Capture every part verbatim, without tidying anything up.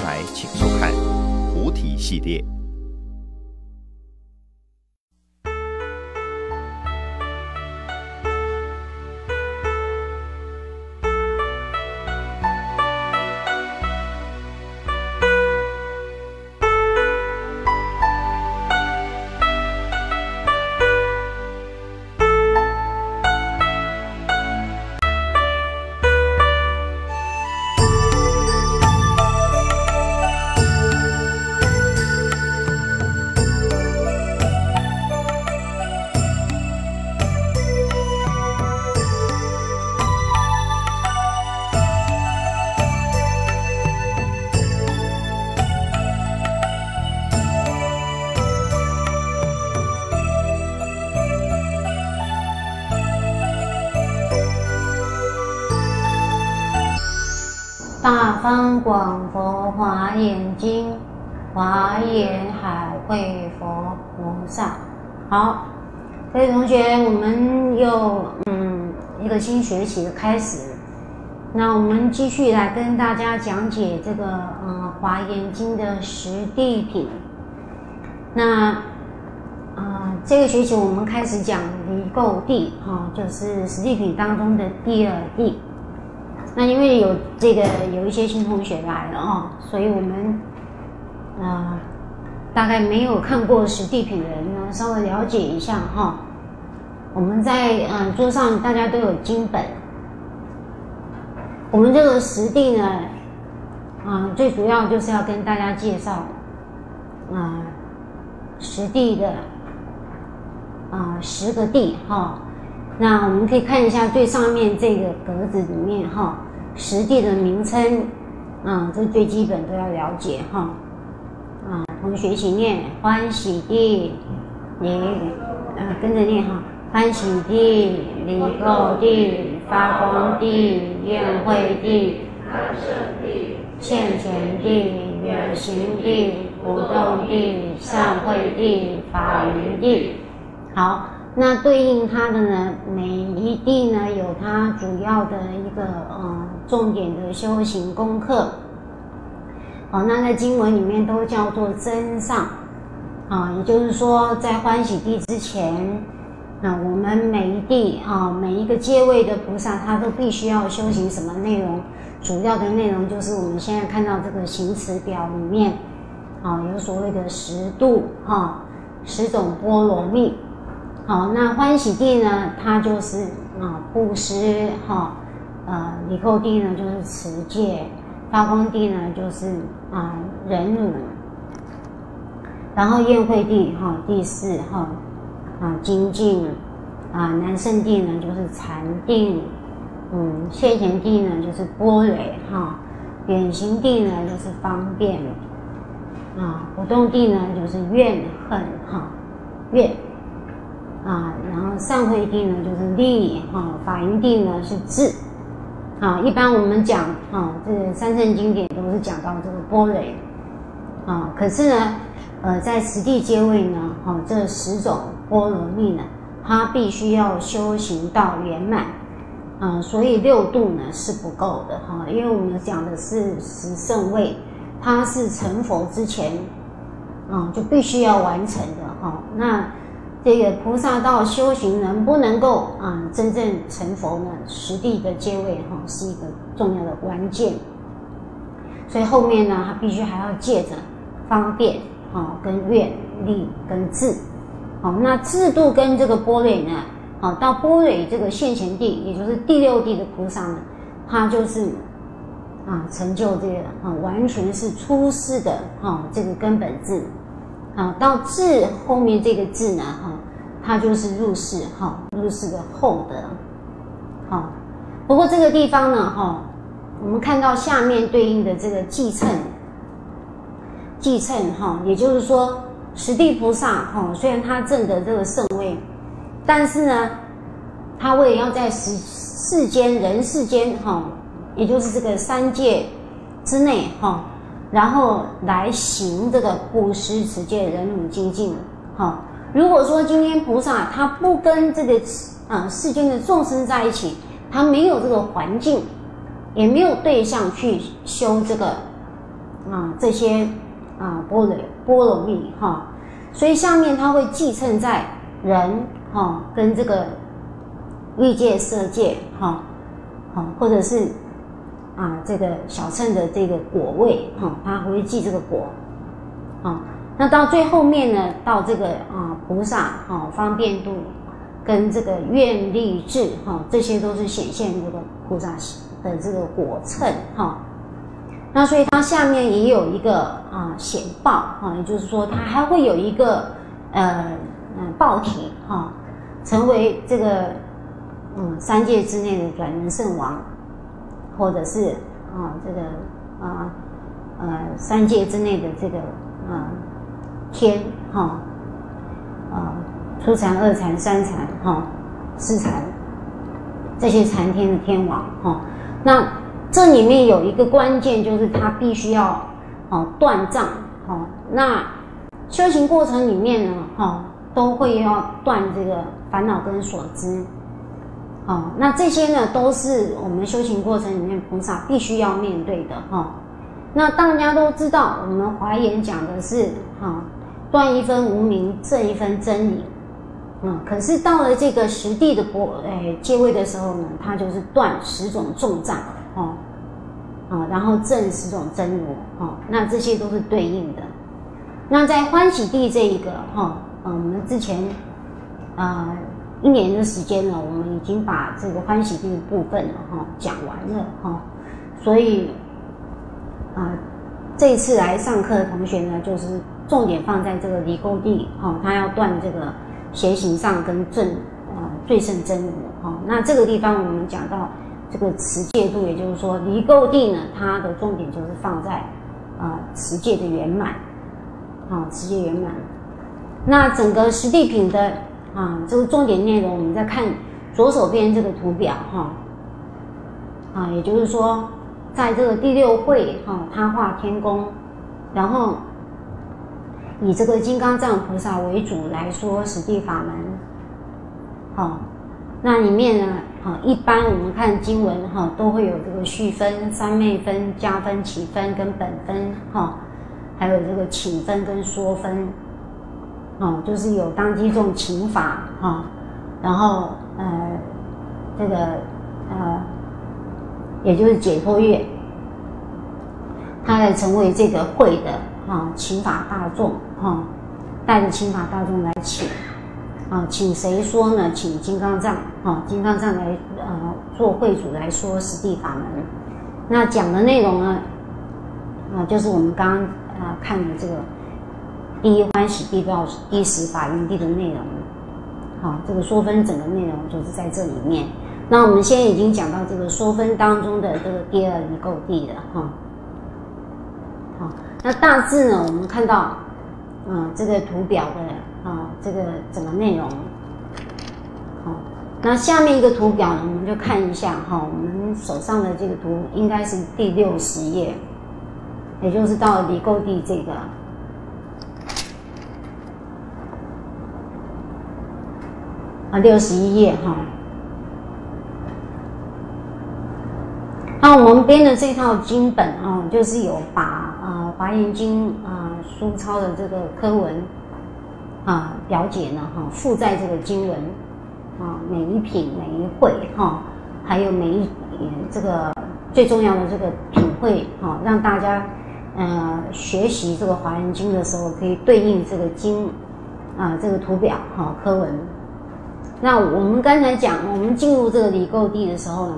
下来请收看菩提系列。大方广佛华严经，华严海会佛菩萨。好，各位同学，我们又嗯一个新学期的开始，那我们继续来跟大家讲解这个呃华严经的十地品。那呃这个学期我们开始讲离垢地，哈、哦，就是十地品当中的第二地。 那因为有这个有一些新同学来了哦，所以我们呃大概没有看过十地品的人呢，稍微了解一下哈、哦。我们在嗯桌上大家都有经本，我们这个十地呢，嗯最主要就是要跟大家介绍嗯十地的啊、嗯、十个地哈、哦。那我们可以看一下最上面这个格子里面哈。哦 十地的名称，啊、嗯，这最基本都要了解哈。啊、嗯，同学一起念欢喜地，离，呃，跟着念哈，欢喜地、离垢地、发光地、愿慧地、现前地、远行地、不动地、善慧地、法云地。好。 那对应它的呢，每一地呢有它主要的一个呃重点的修行功课。好、哦，那在经文里面都叫做增上，啊、哦，也就是说在欢喜地之前，那、呃、我们每一地啊、哦、每一个阶位的菩萨，他都必须要修行什么内容？主要的内容就是我们现在看到这个行持表里面，啊、哦、有所谓的十度哈、哦，十种波罗蜜。 好，那欢喜地呢，它就是啊布施哈，呃离垢地呢就是持戒，发光地呢就是啊忍辱，然后愿慧地哈、哦、第四哈啊精进啊南胜地呢就是禅定，嗯现前地呢就是般若哈，远行地呢就是方便，啊不动地呢就是怨恨哈、啊、怨。 啊，然后善慧地呢就是力哈、哦，法云地呢是智，啊，一般我们讲啊，这个三圣经典都是讲到这个般若，啊，可是呢，呃，在十地阶位呢，哈、啊，这十种波罗蜜呢，它必须要修行到圆满，啊，所以六度呢是不够的哈、啊，因为我们讲的是十圣位，它是成佛之前，啊，就必须要完成的哈、啊，那。 这个菩萨道修行能不能够啊、嗯、真正成佛呢？十地的阶位哈、哦、是一个重要的关键，所以后面呢，他必须还要借着方便啊、哦、跟愿力跟智，好、哦，那智度跟这个般若呢，好、哦、到般若这个现前地，也就是第六地的菩萨呢，他就是啊成就这个啊完全是出世的啊这个根本智。 啊，到智后面这个智呢，哈、哦，它就是入世，哈、哦，入世的后的，好、哦。不过这个地方呢，哈、哦，我们看到下面对应的这个计称，计称哈、哦，也就是说，十地菩萨哈、哦，虽然他证得这个圣位，但是呢，他为了要在世世间人世间哈、哦，也就是这个三界之内哈。哦 然后来行这个布施、持戒、忍辱、精进，好、哦。如果说今天菩萨他不跟这个啊、呃、世间的众生在一起，他没有这个环境，也没有对象去修这个啊、呃、这些啊、呃、菠萝菠萝蜜哈、哦，所以下面它会继承在人哈、哦、跟这个欲界、色界哈，好、哦、或者是啊、呃、这个小乘的这个果位哈、哦，它会记这个果，好、哦，那到最后面呢，到这个啊、呃、菩萨哈、哦、方便度跟这个愿力智哈、哦，这些都是显现这个菩萨的这个果乘哈。哦，那所以它下面也有一个啊显、呃、报哈、哦，也就是说它还会有一个呃嗯报体哈、哦，成为这个嗯三界之内的转轮圣王，或者是啊、呃、这个啊 呃, 呃三界之内的这个啊、呃、天哈啊、呃、初禅、二禅、三禅哈、四禅这些禅天的天王哈、哦，那这里面有一个关键，就是他必须要哦断障哦。那修行过程里面呢，哦都会要断这个烦恼跟所知哦。那这些呢，都是我们修行过程里面菩萨必须要面对的哈、哦。那大家都知道，我们华严讲的是哈断、哦、一分无明，正一分真理。嗯，可是到了这个十地的波诶阶位的时候呢，它就是断十种重障。哦，啊，然后正十种真如，哦，那这些都是对应的。那在欢喜地这一个，哈、哦，我们之前，呃，一年的时间了，我们已经把这个欢喜地的部分了，哈、哦，讲完了，哈、哦，所以，啊、呃，这一次来上课的同学呢，就是重点放在这个离垢地，哈、哦，他要断这个邪行上跟正，呃，最胜真如，哈、哦，那这个地方我们讲到。这个持戒度，也就是说离垢地呢，它的重点就是放在啊、呃、持戒的圆满，啊、哦、持戒圆满。那整个十地品的啊、呃、这个重点内容，我们再看左手边这个图表哈，啊、哦、也就是说，在这个第六会哈、哦，他化天宫，然后以这个金刚藏菩萨为主来说十地法门，好、哦，那里面呢。啊，一般我们看经文哈，都会有这个序分、三昧分、加分、起分跟本分哈，还有这个请分跟说分，哦，就是有当机众请法哈，然后呃这个呃，也就是解脱月，他来成为这个会的啊请法大众哈，带着请法大众来请。啊，请谁说呢？请金刚藏啊，金刚藏来呃做会主来说十地法门。那讲的内容呢，啊，就是我们刚刚啊看的这个第一欢喜地到第十法云地的内容。好、啊，这个说分整个内容就是在这里面。那我们现在已经讲到这个说分当中的这个第二离垢地了哈。好、啊，那大致呢，我们看到嗯、啊、这个图表的。啊，这个整个内容，好，那下面一个图表呢，我们就看一下哈，我们手上的这个图应该是第六十页，也就是到离垢地这个，啊，六十一页哈。那我们编的这套经本啊，就是有把啊《华严经》啊书抄的这个科文。啊，了解呢哈，附在这个经文啊，每一品每一会哈、啊，还有每一这个最重要的这个品会哈、啊，让大家呃学习这个华严经的时候，可以对应这个经啊这个图表哈、啊、科文。那我们刚才讲，我们进入这个离垢地的时候呢，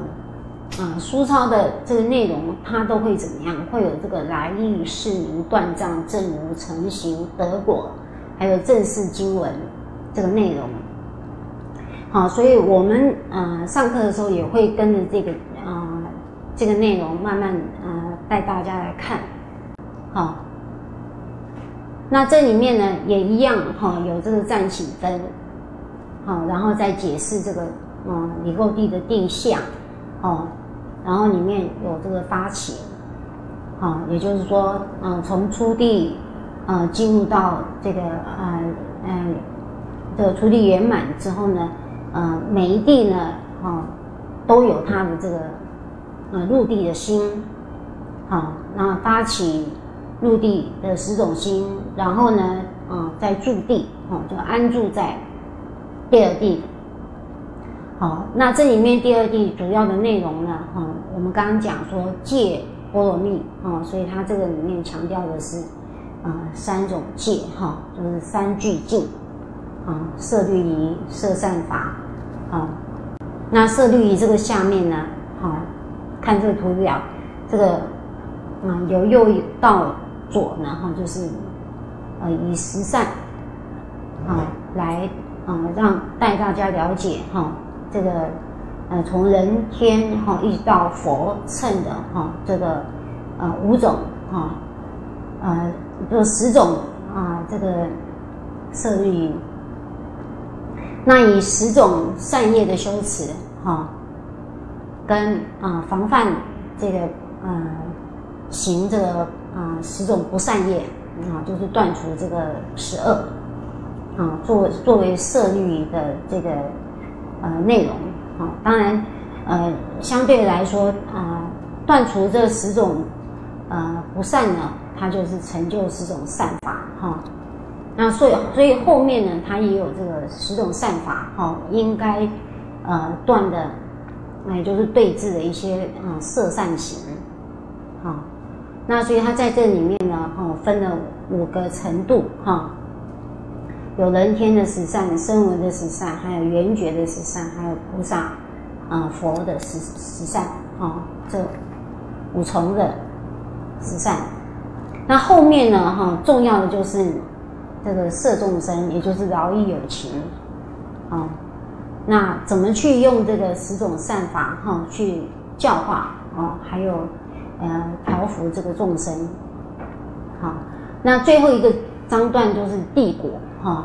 啊，书抄的这个内容它都会怎么样？会有这个来历、释名、断障、证如、成行、得果。还有正式经文这个内容，好，所以我们呃上课的时候也会跟着这个呃这个内容慢慢呃带大家来看，好，那这里面呢也一样哈、哦，有这个赞起分，好、哦，然后再解释这个嗯离垢地的定向，哦，然后里面有这个发起，好、哦，也就是说嗯、呃、从初地。呃，进入到这个呃呃这个出地圆满之后呢，呃，每一地呢，哈、哦，都有它的这个呃入地的心，好、哦，那发起入地的十种心，然后呢，嗯，再住地，哦，就安住在第二地。好，那这里面第二地主要的内容呢，哦，我们刚刚讲说戒波罗蜜，哦，所以它这个里面强调的是，呃，三种戒，哈、哦，就是三聚净，啊、哦，摄律仪、摄善法，啊、哦，那摄律仪这个下面呢，好、哦，看这个图表，这个。 嗯，由右到左呢，哈，就是呃以实善啊来啊、呃、让带大家了解哈、哦、这个呃从人天哈、哦、一直到佛乘的哈、哦、这个呃五种哈、哦、呃这十种啊、呃、这个摄律仪，那以十种善业的修持哈、哦、跟啊、呃、防范这个呃。 行这个啊、呃、十种不善业啊、呃，就是断除这个十恶啊，作作为摄律仪的这个呃内容啊、呃，当然呃相对来说啊、呃，断除这十种呃不善呢，它就是成就十种善法哈、呃。那所以所以后面呢，它也有这个十种善法哈、呃，应该呃断的，那、呃、也就是对治的一些啊、呃、摄善行啊。呃 那所以它在这里面呢，哈、哦，分了五个程度，哈、哦，有人天的十善、声闻的十善，还有缘觉的十善，还有菩萨啊、呃、佛的十十善，哈、哦，这五重的十善。那后面呢，哈、哦，重要的就是这个摄众生，也就是饶益有情，啊、哦，那怎么去用这个十种善法，哈、哦，去教化，哦，还有。 呃，调伏这个众生，好，那最后一个章段就是地果哈、哦。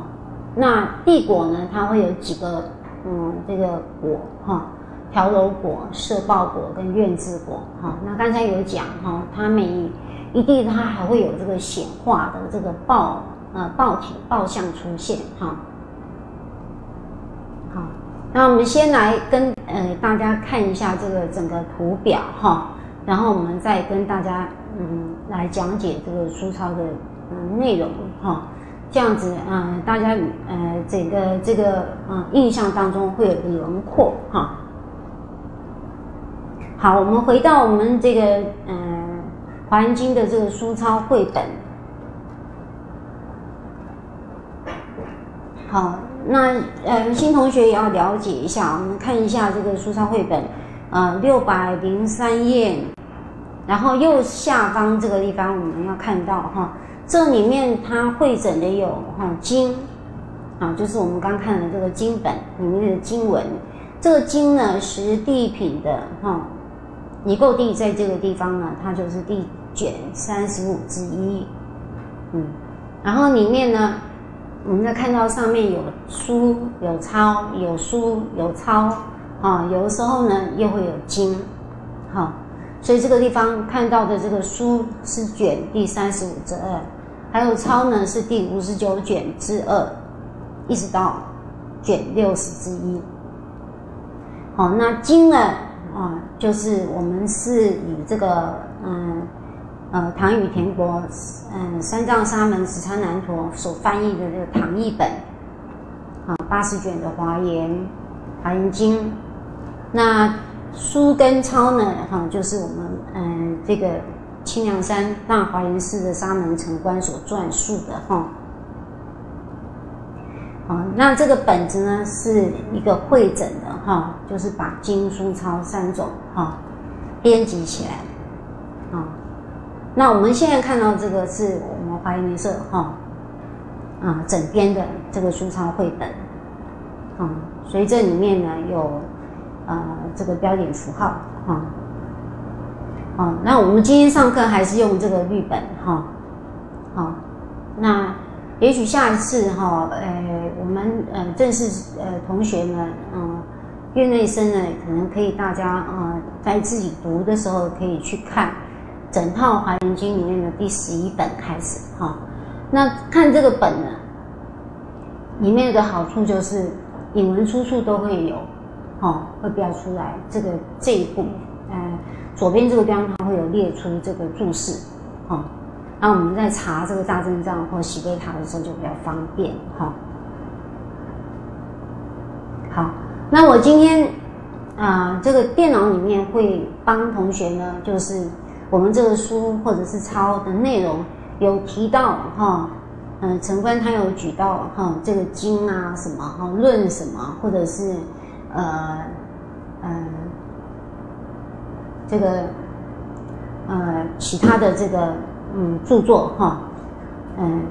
那地果呢，它会有几个嗯，这个果哈，调、哦、柔果、摄报果跟愿智果哈、哦。那刚才有讲哈、哦，它每一地它还会有这个显化的这个报呃报体报相出现哈、哦。好，那我们先来跟呃大家看一下这个整个图表哈。哦 然后我们再跟大家嗯来讲解这个疏钞的嗯内容哈、哦，这样子嗯、呃、大家呃整个这个嗯、呃、印象当中会有个轮廓哈、哦。好，我们回到我们这个嗯、呃《华严经》的这个疏钞绘本。好，那呃新同学也要了解一下，我们看一下这个疏钞绘本，呃六百零三页。 然后右下方这个地方，我们要看到哈，这里面它汇整的有哈经啊，就是我们刚看的这个经本里面的经文。这个经呢，十地品的哈，尼垢地在这个地方呢，它就是第卷三十五之一。嗯，然后里面呢，我们再看到上面有书、有钞、有书、有钞啊，有的时候呢又会有经，好、啊。 所以这个地方看到的这个书是卷第三十五之二，还有钞呢是第五十九卷之二，一直到卷六十之一。好，那经呢啊、呃，就是我们是以这个嗯呃唐语田国嗯三藏沙门十参南陀所翻译的这个唐译本啊八十卷的华严华严经，那。 书跟钞呢，哈、哦，就是我们嗯、呃、这个清凉山大华严寺的沙门城观所撰述的哈。好、哦哦，那这个本子呢是一个汇整的哈、哦，就是把经、书、钞三种哈、哦、编辑起来。啊、哦，那我们现在看到这个是我们华严社哈啊整编的这个书钞绘本。啊、哦，所以这里面呢有。 呃，这个标点符号哈，好、哦哦，那我们今天上课还是用这个绿本哈，好、哦哦，那也许下一次哈、哦，呃，我们呃正式呃同学们，嗯、呃，院内生呢，可能可以大家啊、呃、在自己读的时候可以去看整套《华严经》里面的第十一本开始哈、哦，那看这个本呢，里面有个好处就是引文出处都会有。 哦，会标出来这个这一步，呃，左边这个地方它会有列出这个注释，哦，那我们在查这个大正藏或喜贝塔的时候就比较方便哈。好，那我今天啊、呃，这个电脑里面会帮同学呢，就是我们这个书或者是抄的内容有提到哈，嗯、呃，陈官他有举到哈，这个经啊什么哈论什么，或者是呃嗯、呃、这个呃其他的这个。 嗯，著作哈，嗯，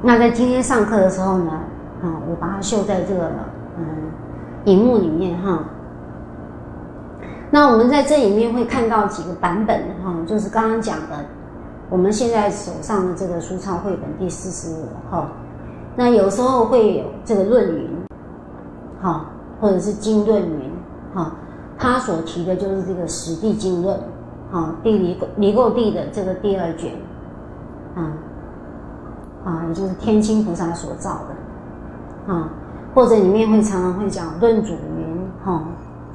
那在今天上课的时候呢，嗯，我把它秀在这个嗯荧幕里面哈。那我们在这里面会看到几个版本哈，就是刚刚讲的，我们现在手上的这个书抄绘本第四十五哈，那有时候会有这个论云，哈，或者是经论云哈，它所提的就是这个实地经论。 啊，地理理构地的这个第二卷，啊、嗯、啊，也就是天亲菩萨所造的，啊、嗯，或者里面会常常会讲论祖云，哈、嗯，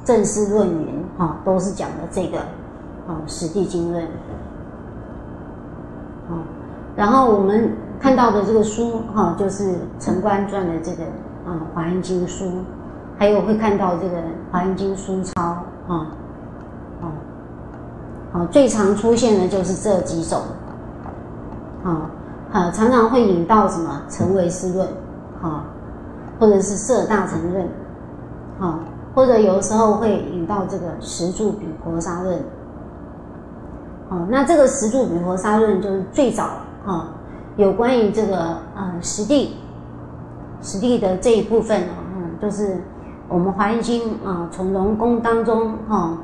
正思论云，哈、嗯，都是讲的这个，啊、嗯，实地经论，啊、嗯，然后我们看到的这个书，哈、嗯，就是陈官撰的这个，啊、嗯，华严经书，还有会看到这个华严经书抄，啊、嗯。 啊，最常出现的就是这几种，啊，啊，常常会引到什么成唯识论，啊，或者是摄大乘论，啊，或者有时候会引到这个十住比婆沙论，啊，那这个十住比婆沙论就是最早啊，有关于这个呃实地，实地的这一部分啊，嗯，就是我们华严经啊从龙宫当中啊。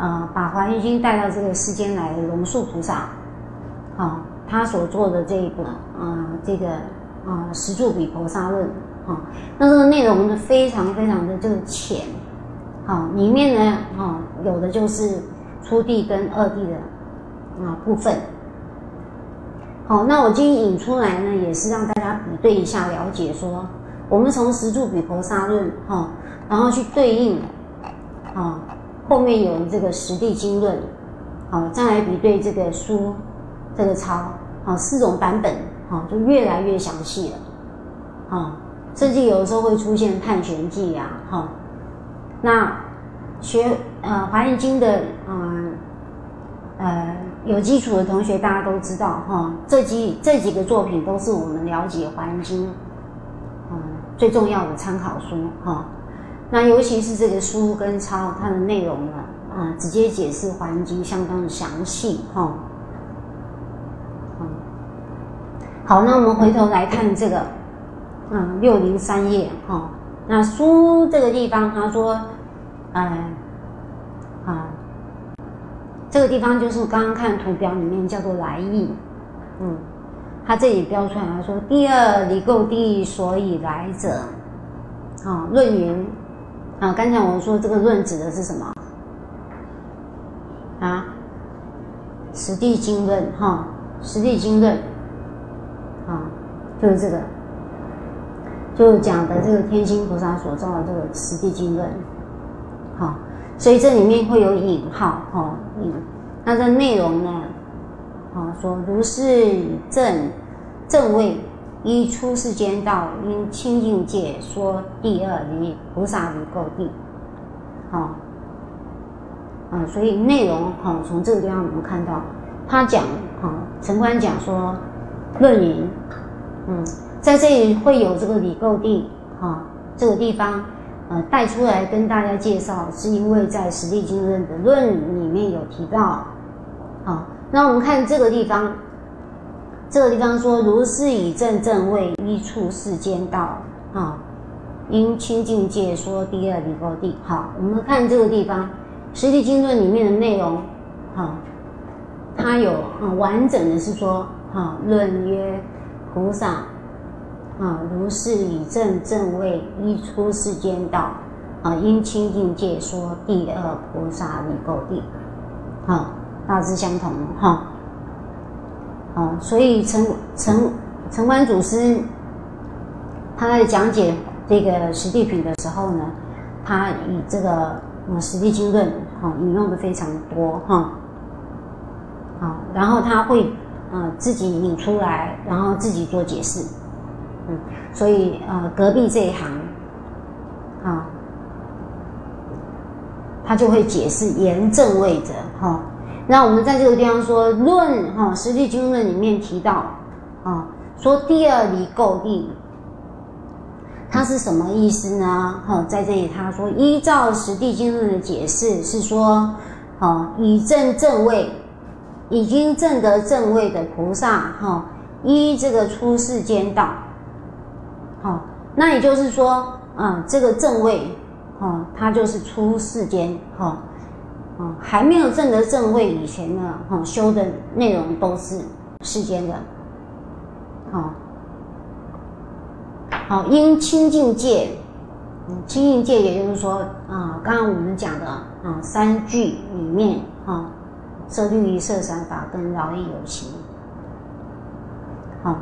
呃，把华严经带到这个世间来的龙树菩萨，啊、哦，他所做的这一本，呃，这个啊十住比婆沙论，啊、哦，那这个内容呢非常非常的这个浅，啊、哦，里面呢，啊、哦，有的就是初地跟二地的啊、呃、部分，好、哦，那我今天引出来呢，也是让大家比对一下，了解说，我们从十住比婆沙论，哈、哦，然后去对应，啊、哦。 后面有这个实地经论，好，再来比对这个书，这个抄，好，四种版本，好，就越来越详细了，好，甚至有的时候会出现判玄记啊，哈，那学呃华严经的嗯 呃, 呃有基础的同学大家都知道哈，这几这几个作品都是我们了解华严经嗯最重要的参考书哈。 那尤其是这个书跟抄，它的内容呢，啊、呃，直接解释华严经相当的详细哈、哦嗯。好，那我们回头来看这个，嗯，六零三页哈。那书这个地方，他说，呃，啊，这个地方就是刚刚看图表里面叫做来意，嗯，他这里标出来，他说第二离垢地所以来者，啊、哦，论云。 啊，刚才我说这个论指的是什么？啊，实地经论哈，实地经论，啊，就是这个，就是讲的这个天心菩萨所造的这个实地经论，好，所以这里面会有引号哈，引、嗯，那这内容呢，啊，说如是正正位。 依出世间道，因清净界说第二离菩萨离垢地，好、哦，嗯，所以内容哈，从、哦、这个地方我们看到，他讲哈，陈、哦、官讲说，论云，嗯，在这里会有这个离垢地哈、哦、这个地方，呃，带出来跟大家介绍，是因为在实地经论的论里面有提到，好、哦，那我们看这个地方。 这个地方说，如是以正正位依处世间道啊、哦，因清净界说第二离垢地。好，我们看这个地方，《实地经论》里面的内容，好、哦，它有啊、哦、完整的是说，啊、哦、论曰菩萨，啊、哦、如是以正正位依出世间道啊、哦，因清净界说第二菩萨离垢地。好、哦，大致相同哈。哦 哦，所以陈陈陈官祖师他在讲解这个实地品的时候呢，他以这个嗯实地经论，好、哦、引用的非常多哈，好、哦，然后他会呃自己拧出来，然后自己做解释。嗯，所以呃隔壁这一行啊，他就会解释言正位者哈、哦。那我们在这个地方说论哈、哦《十地经论》里面提到啊、哦，说第二离垢地。 它是什么意思呢？哈、哦，在这里他说，依照《十地经论》的解释是说，哦，以正正位，已经证得正位的菩萨，哈、哦，依这个出世间道，好、哦，那也就是说，嗯，这个正位，哦，它就是出世间，哈、哦，哦，还没有证得正位以前呢，哈、哦，修的内容都是世间的，好、哦。 好，因清净戒，嗯，清净戒也就是说，啊、呃，刚刚我们讲的啊、呃，三句里面啊，色、呃、律仪、色三法跟饶益有情。好、哦，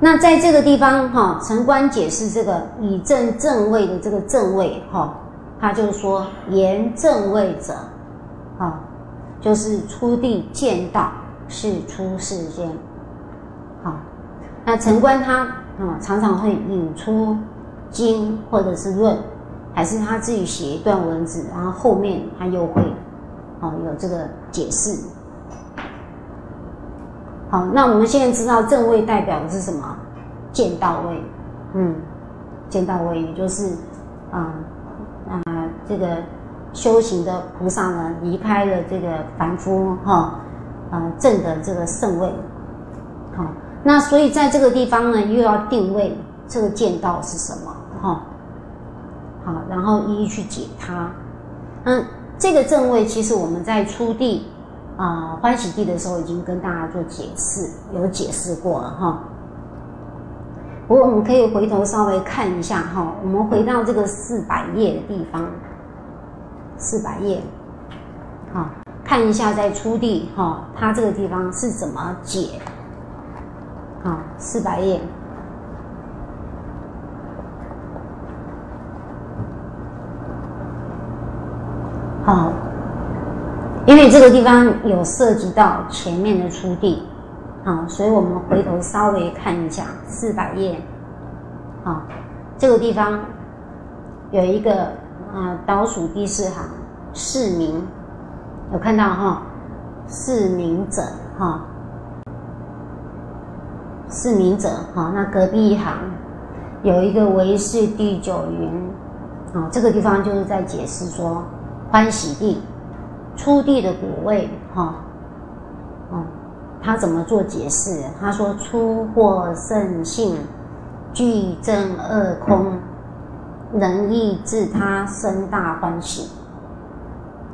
那在这个地方哈，陈、哦、观解释这个以正正位的这个正位哈、哦，他就说言正位者，啊、哦，就是出地见道是出世间。好、哦，那陈观他。 嗯、常常会引出经或者是论，还是他自己写一段文字，然后后面他又会哦有这个解释。好，那我们现在知道正位代表的是什么？见到位，嗯，见到位也就是啊啊、呃呃、这个修行的菩萨呢离开了这个凡夫哈啊证得这个圣位，好、哦。 那所以在这个地方呢，又要定位这个见道是什么，哈、哦，好，然后一一去解它。嗯，这个正位其实我们在初地啊、呃、欢喜地的时候已经跟大家做解释，有解释过了哈、哦。不过我们可以回头稍微看一下哈、哦，我们回到这个四百页的地方，四百页，好、哦，看一下在初地哈、哦，它这个地方是怎么解。 啊，四百页。好，因为这个地方有涉及到前面的初地，啊，所以我们回头稍微看一下四百页。啊，这个地方有一个啊，倒数第四行，释名，有看到哈？释名者哈。 释名者，哈，那隔壁一行有一个唯识第九云，啊，这个地方就是在解释说欢喜地、初地的果位，哈，哦，他怎么做解释？他说初获圣性，具正二空，能益自他生大欢喜。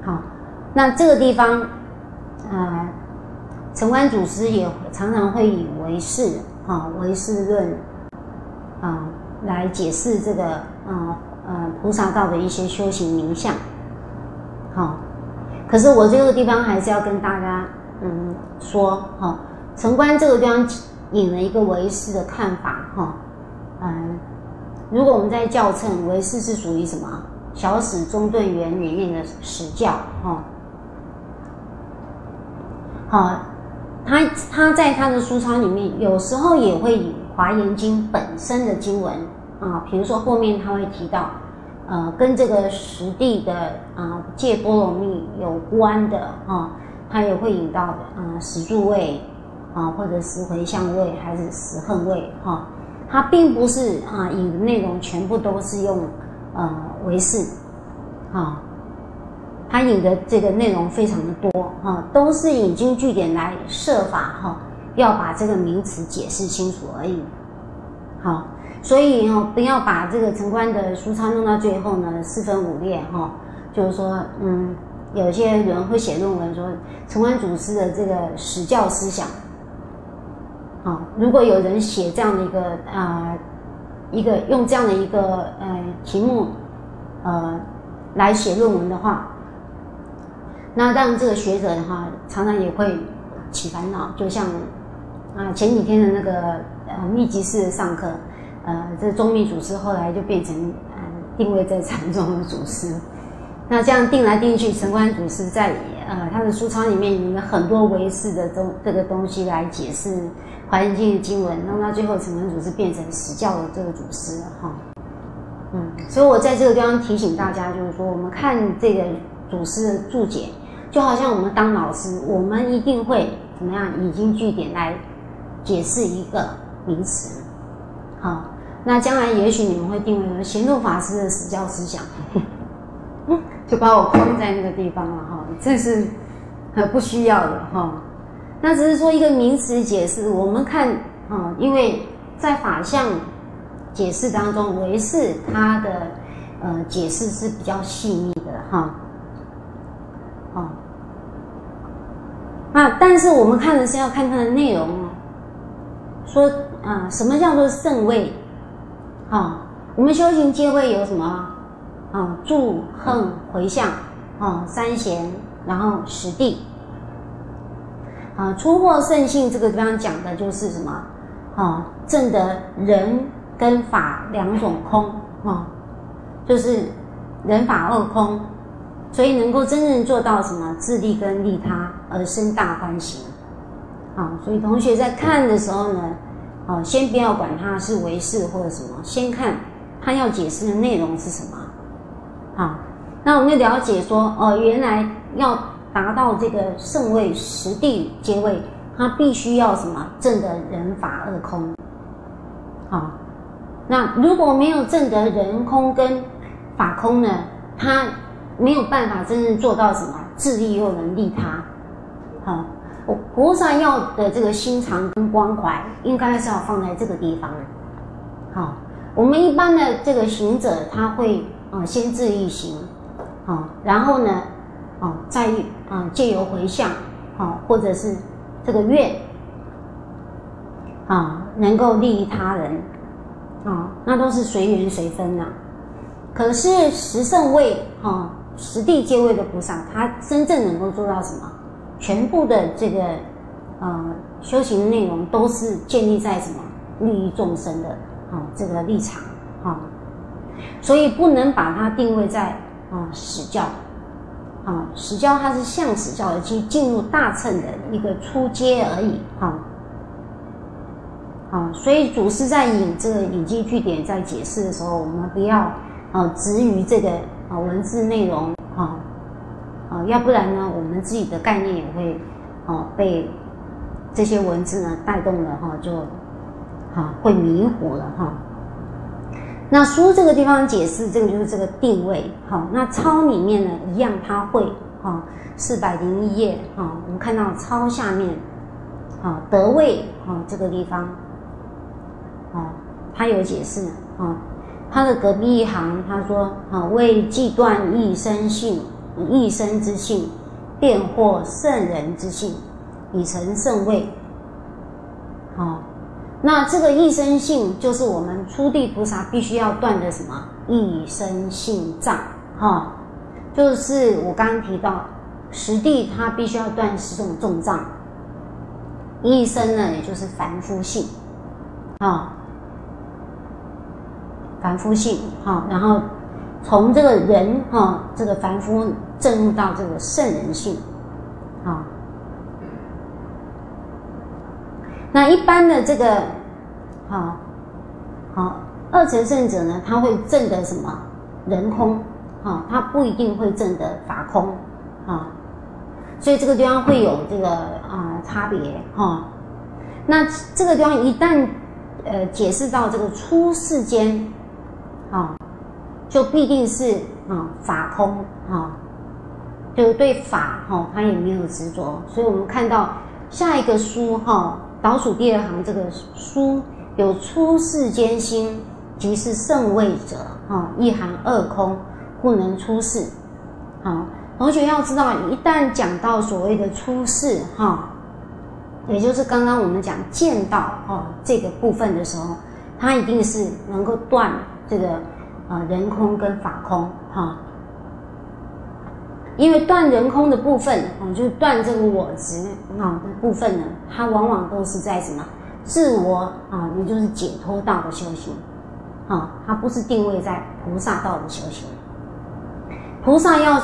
好，那这个地方，呃。 陈观祖师也常常会以唯识啊、唯识论啊来解释这个啊呃菩萨道的一些修行名相。好、啊，可是我这个地方还是要跟大家嗯说哈、啊，陈观这个地方引了一个唯识的看法哈、啊，嗯，如果我们在教称唯识是属于什么小史中顿圆里面的史教哈，好、啊。啊 他他在他的书抄里面，有时候也会以《华严经》本身的经文啊，比如说后面他会提到，呃，跟这个十地的啊戒波罗蜜有关的啊，他也会引到啊十住位啊，或者十回向位，还是十恨位哈、啊。他并不是啊引的内容全部都是用呃唯识啊。 他引的这个内容非常的多啊，都是引经据典来设法哈、啊，要把这个名词解释清楚而已。好，所以哦，不要把这个陈观的书抄弄到最后呢，四分五裂哈、啊。就是说，嗯，有些人会写论文说陈观祖师的这个史教思想，啊，如果有人写这样的一个啊、呃，一个用这样的一个呃题目呃来写论文的话。 那让这个学者哈，常常也会起烦恼，就像啊前几天的那个呃密集式上课，呃，这宗密祖师后来就变成呃定位在禅宗的祖师，那这样定来定去，陈观祖师在呃他的书抄里面有很多唯识的东这个东西来解释《华严经》的经文，弄到最后陈文祖师变成实教的这个祖师了哈。嗯，所以我在这个地方提醒大家，就是说我们看这个祖师的注解，就好像我们当老师，我们一定会怎么样引经据典来解释一个名词，好。那将来也许你们会定位为贤住法师的实教思想，嗯，就把我框在那个地方了哈，这是很不需要的哈。那只是说一个名词解释，我们看啊，因为在法相解释当中，唯识它的呃解释是比较细腻的哈。哦，那但是我们看的是要看它的内容哦，说啊、呃，什么叫做圣位？好、哦，我们修行戒位有什么啊、哦？住、横、回向，哦，三贤，然后十地，啊，初获圣性这个地方讲的就是什么？哦，证得人跟法两种空，哦，就是人法二空，所以能够真正做到什么自利跟利他而生大欢喜，啊、哦，所以同学在看的时候呢。哦，先不要管它是唯识或者什么，先看它要解释的内容是什么。好，那我们就了解说，哦，原来要达到这个圣位十地阶位，它必须要什么证得人法二空。好，那如果没有证得人空跟法空呢，它没有办法真正做到什么自利又能利他。好。菩萨要的这个心肠跟关怀，应该是要放在这个地方。好，我们一般的这个行者，他会啊、呃、先自力行，好、哦，然后呢，哦，再啊借、呃、由回向，好、哦，或者是这个愿，啊、哦，能够利益他人，啊、哦，那都是随缘随分呐、啊。可是十圣位哈、哦、十地阶位的菩萨，他真正能够做到什么？全部的这个呃修行的内容都是建立在什么利益众生的啊、哦、这个立场啊、哦，所以不能把它定位在啊实、呃、教啊、哦、实教它是向实教而去进入大乘的一个初阶而已啊啊、哦哦，所以祖师在引这个引经据典在解释的时候，我们不要呃执于这个啊、呃、文字内容啊。哦啊、哦，要不然呢，我们自己的概念也会，哦，被这些文字呢带动了哈、哦，就，啊、哦，会迷糊了哈、哦。那书这个地方解释，这个就是这个定位，好、哦，那抄里面呢一样，它会，啊、哦，四百零一页，啊、哦，我们看到抄下面，啊、哦，德位，啊、哦，这个地方，啊、哦，它有解释，啊、哦，它的隔壁一行，他说，啊、哦，为计断一生性。以一生之性，便获圣人之性，以成圣位。好、哦，那这个一生性就是我们初地菩萨必须要断的什么一生性障哈、哦，就是我刚刚提到十地他必须要断十种重障，一生呢也就是凡夫性，啊、哦，凡夫性好、哦，然后。从这个人哈、哦，这个凡夫证入到这个圣人性，啊、哦，那一般的这个，好、哦，好、哦、二乘圣者呢，他会证得什么人空，啊、哦，他不一定会证得法空，啊、哦，所以这个地方会有这个啊、呃、差别哈、哦。那这个地方一旦呃解释到这个出世间，啊、哦。就必定是啊、哦、法空啊、哦，就是对法哈、哦、他也没有执着，所以我们看到下一个书哈、哦、倒数第二行这个书有出世间心，即是圣位者哈、哦，一含二空，故能出世。好、哦，同学要知道，一旦讲到所谓的出世哈、哦，也就是刚刚我们讲见到哦这个部分的时候，它一定是能够断这个。啊，人空跟法空哈、哦，因为断人空的部分，哦，就是断这个我执啊、哦、的部分呢，它往往都是在什么自我啊、哦，也就是解脱道的修行，啊、哦，它不是定位在菩萨道的修行。菩萨要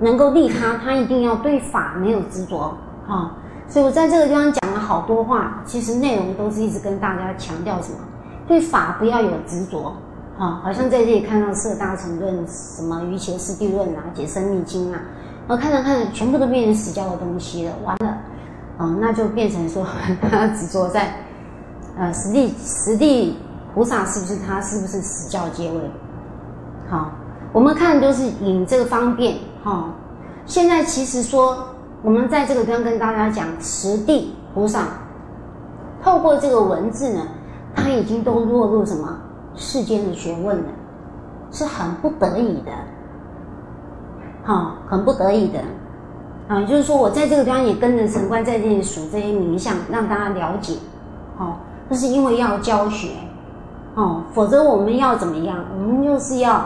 能够利他，他一定要对法没有执着啊。所以我在这个地方讲了好多话，其实内容都是一直跟大家强调什么，对法不要有执着啊。好像在这里看到色大乘论、什么瑜伽师地论啊、解深密经啊，然后看着看着，全部都变成死教的东西了，完了啊，那就变成说他执着在呃十地十地菩萨是不是他是不是死教阶位？好，我们看都是引这个方便哈、哦。现在其实说。 我们在这个地方跟大家讲，十地菩萨透过这个文字呢，他已经都落入什么世间的学问了，是很不得已的，好、哦，很不得已的啊。也就是说，我在这个地方也跟着陈官在这里数这些名相，让大家了解，哦，那是因为要教学，哦，否则我们要怎么样？我们就是要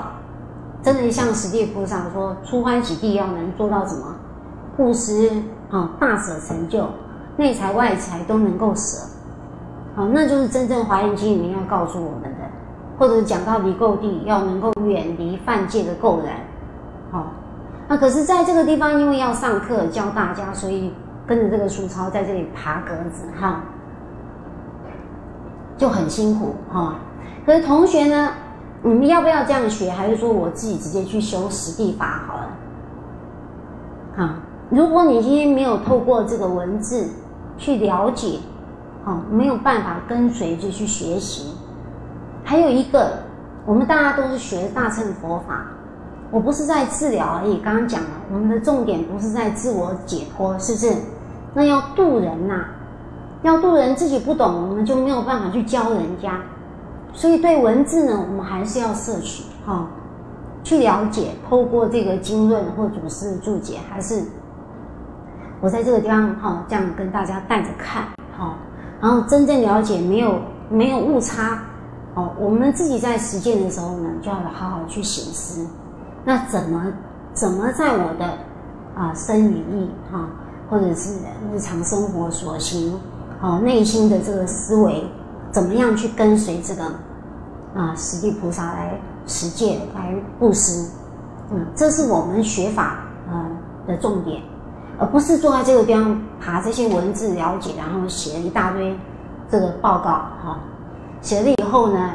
真的像十地菩萨说，出欢喜地要能做到什么？ 布施啊，大舍成就，内财外财都能够舍，好、哦，那就是真正《华严经》里面要告诉我们的，或者讲到离垢地，要能够远离犯戒的垢染，好、哦，那可是在这个地方，因为要上课教大家，所以跟着这个书抄在这里爬格子哈、哦，就很辛苦哈、哦。可是同学呢，你们要不要这样学？还是说我自己直接去修十地法好了？好、哦。 如果你今天没有透过这个文字去了解，哦，没有办法跟随着去学习。还有一个，我们大家都是学大乘佛法，我不是在治疗而已。刚刚讲了，我们的重点不是在自我解脱，是不是？那要度人呐、啊，要度人，自己不懂，我们就没有办法去教人家。所以对文字呢，我们还是要摄取，哈、哦，去了解，透过这个经论或祖师注解，还是。 我在这个地方哈、哦，这样跟大家带着看哈、哦，然后真正了解，没有没有误差哦。我们自己在实践的时候呢，就要好好去省思，那怎么怎么在我的啊身语意哈、哦，或者是日常生活所行哦，内心的这个思维，怎么样去跟随这个啊十地菩萨来实践来布施，嗯，这是我们学法呃的重点。 而不是坐在这个地方爬这些文字了解，然后写了一大堆这个报告哈，写、哦、了以后呢，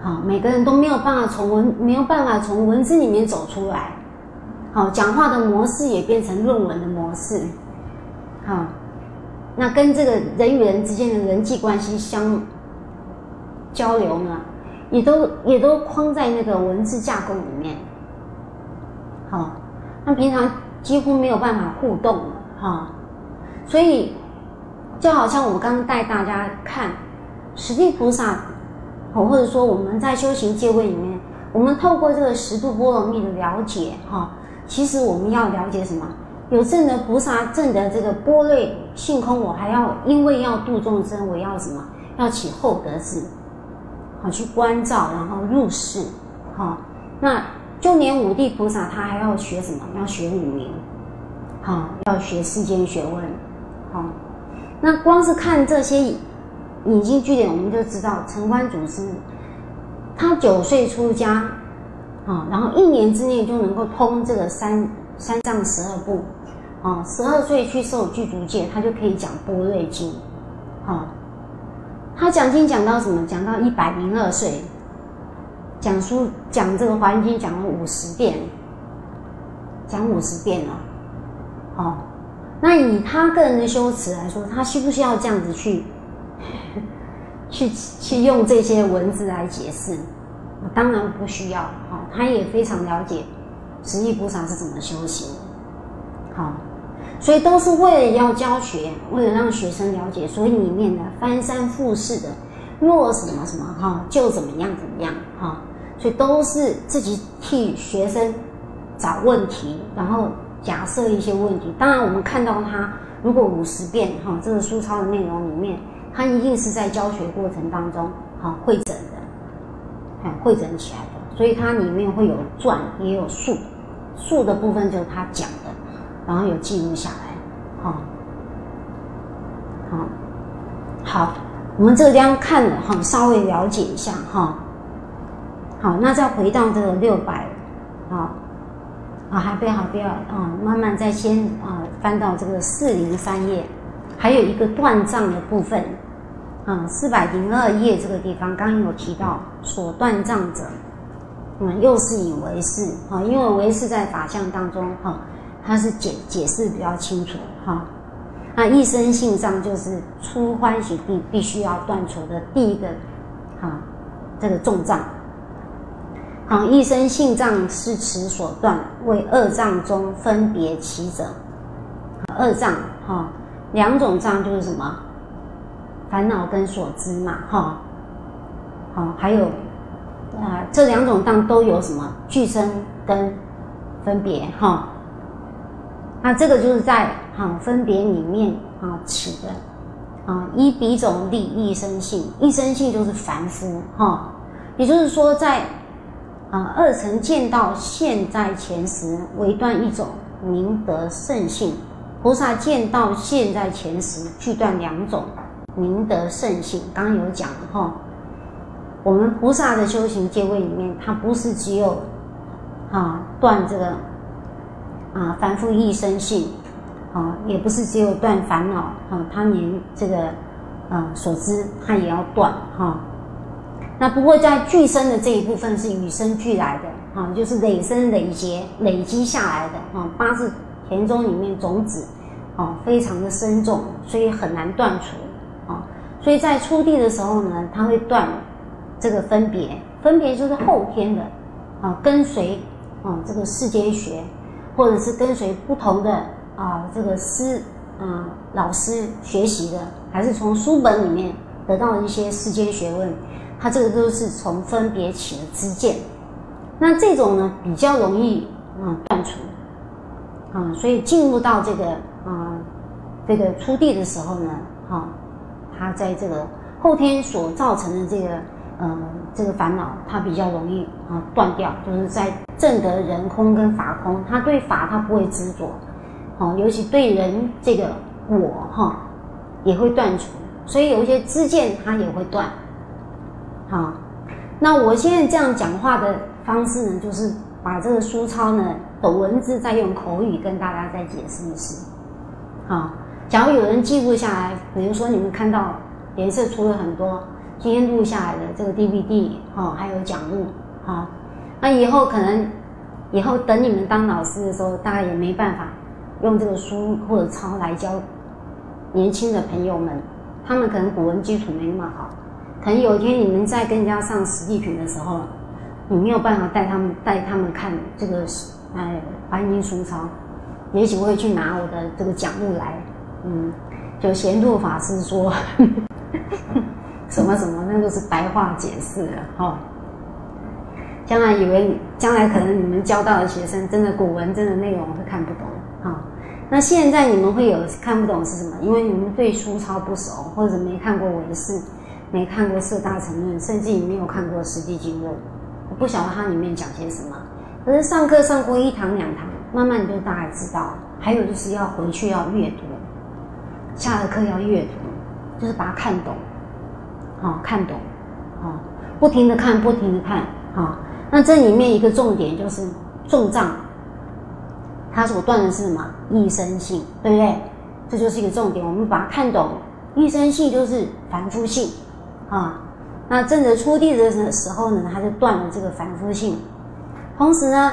好、哦、每个人都没有办法从文没有办法从文字里面走出来，好、哦、讲话的模式也变成论文的模式，好、哦，那跟这个人与人之间的人际关系相交流呢，也都也都框在那个文字架构里面，好、哦，那平常。 几乎没有办法互动了哈、哦，所以就好像我刚刚带大家看十地菩萨，哦，或者说我们在修行界位里面，我们透过这个十度波罗蜜的了解哈、哦，其实我们要了解什么？有证的菩萨证的这个波若性空，我还要因为要度众生，我要什么？要起厚德智，好、哦、去关照，然后入世，哈、哦，那。 就连五地菩萨，他还要学什么？要学女名，好、哦，要学世间学问，好、哦。那光是看这些引经据典，我们就知道陈观祖师，他九岁出家，啊、哦，然后一年之内就能够通这个三三藏十二部，啊、哦，十二岁去受具足戒，他就可以讲般若经，好、哦。他讲经讲到什么？讲到一百零二岁。 讲书讲这个《华严经》讲了五十遍，讲五十遍了，哦，那以他个人的修持来说，他需不需要这样子去，去去用这些文字来解释？当然不需要，哦，他也非常了解十地菩萨是怎么修行，好、哦，所以都是为了要教学，为了让学生了解，所以里面呢翻山覆世的。 若什么什么哈、哦，就怎么样怎么样哈、哦，所以都是自己替学生找问题，然后假设一些问题。当然，我们看到他如果五十遍哈、哦，这个书抄的内容里面，他一定是在教学过程当中哈、哦、会诊的，哎、嗯、会诊起来的。所以它里面会有传，也有述，述的部分就是他讲的，然后有记录下来，哈、哦，好、哦，好。 我们这个地方看了哈，稍微了解一下哈。好，那再回到这个六百，啊，啊，还不要还不要啊，慢慢再先啊翻到这个四零三页，还有一个断账的部分啊，四零二页这个地方刚刚有提到所断账者，嗯，又是以为是啊，因为为是在法相当中哈、啊，它是解解释比较清楚哈。啊 那一生性障就是出欢喜地必须要断除的第一个啊，这个重障。好，一生性障是持所断，为二障中分别其者。二障哈，两种障就是什么？烦恼跟所知嘛哈。好，还有啊，这两种障都有什么？俱生跟分别哈。那这个就是在。 好，分别里面啊起的啊，依彼种立一生性，一生性就是凡夫哈、哦，也就是说在啊二乘见到现在前时，唯断一种，明得圣性；菩萨见到现在前时，俱断两种，明得圣性。刚刚有讲哈、哦，我们菩萨的修行阶位里面，它不是只有啊断这个啊凡夫一生性。 啊，也不是只有断烦恼啊，他连这个啊所知他也要断哈、啊。那不过在俱生的这一部分是与生俱来的啊，就是累生累劫累积下来的啊。八字田中里面种子啊非常的深重，所以很难断除啊。所以在出地的时候呢，他会断这个分别，分别就是后天的啊，跟随啊这个世间学，或者是跟随不同的。 啊，这个师啊、呃，老师学习的，还是从书本里面得到的一些世间学问，他这个都是从分别起的知见。那这种呢，比较容易啊、呃、断除啊，所以进入到这个啊、呃、这个出地的时候呢，哈、啊，他在这个后天所造成的这个呃这个烦恼，他比较容易啊断掉，就是在证得人空跟法空，他对法他不会执着。 哦，尤其对人这个我哈、哦，也会断除，所以有一些知见它也会断。好、哦，那我现在这样讲话的方式呢，就是把这个书抄呢的文字再用口语跟大家再解释一次。好、哦，假如有人记录下来，比如说你们看到颜色出了很多，今天录下来的这个 D V D 哦，还有讲录啊、哦，那以后可能以后等你们当老师的时候，大概也没办法。 用这个书或者抄来教年轻的朋友们，他们可能古文基础没那么好，可能有一天你们在跟人家上实地品的时候，你没有办法带他们带他们看这个哎淮阴书抄，也许会去拿我的这个讲录来，嗯，就贤度法师说呵呵什么什么，那都是白话解释了哦。将来以为将来可能你们教到的学生，真的古文真的内容会看不懂。 那现在你们会有看不懂是什么？因为你们对书抄不熟，或者没看过唯识，没看过四大乘论，甚至你没有看过十地经论，我不晓得它里面讲些什么。可是上课上过一堂两堂，慢慢你就大概知道。还有就是要回去要阅读，下了课要阅读，就是把它看懂，好、哦、看懂，好、哦、不停的看，不停的看，好、哦。那这里面一个重点就是重障。 它所断的是什么？一生性，对不对？这就是一个重点，我们把它看懂。一生性就是凡夫性，啊，那正着出地的时候呢，它就断了这个凡夫性。同时呢，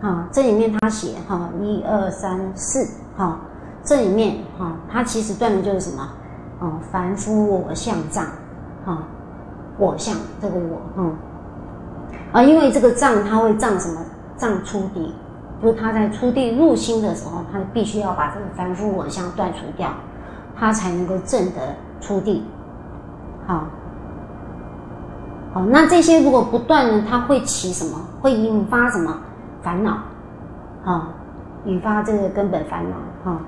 啊，这里面它写哈，一二三四，哈，这里面哈，它其实断的就是什么？哦，凡夫我相障，啊，我相这个我，嗯，啊，因为这个障它会障什么？障出地。 就是他在出地入心的时候，他必须要把这个凡夫我相断除掉，他才能够证得出地。好，好，那这些如果不断呢，他会起什么？会引发什么烦恼？啊，引发这个根本烦恼。啊，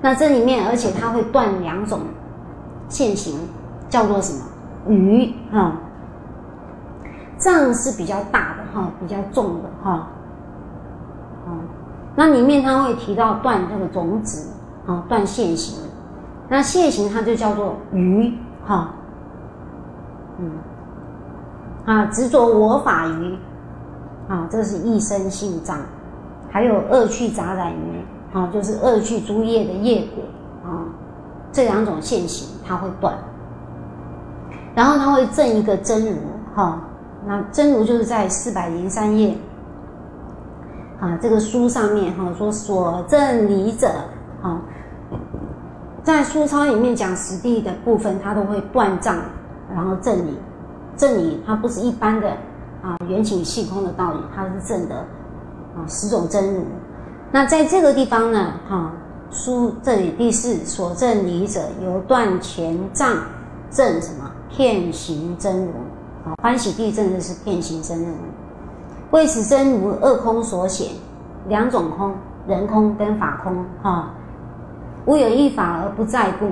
那这里面而且他会断两种现行，叫做什么？愚啊，障是比较大的哈，比较重的哈。 那里面它会提到断这个种子啊，断现行。那现行它就叫做愚哈、啊，嗯，啊执着我法愚啊，这是一生性障还有恶趣杂染鱼啊，就是恶趣诸业的业果啊，这两种现行它会断，然后它会证一个真如哈、啊，那真如就是在四百零三页啊这个书上面哈、啊、说所证理者啊，在书抄里面讲实地的部分，它都会断障，然后证理，证理它不是一般的啊缘起性空的道理，它是证的。啊，十种真如。那在这个地方呢，哈、啊，书这里第四所证理者，由断前障证什么片行真如啊，欢喜地证的是片行真如。为此真如二空所显，两种空，人空跟法空哈、啊，无有一法而不在故。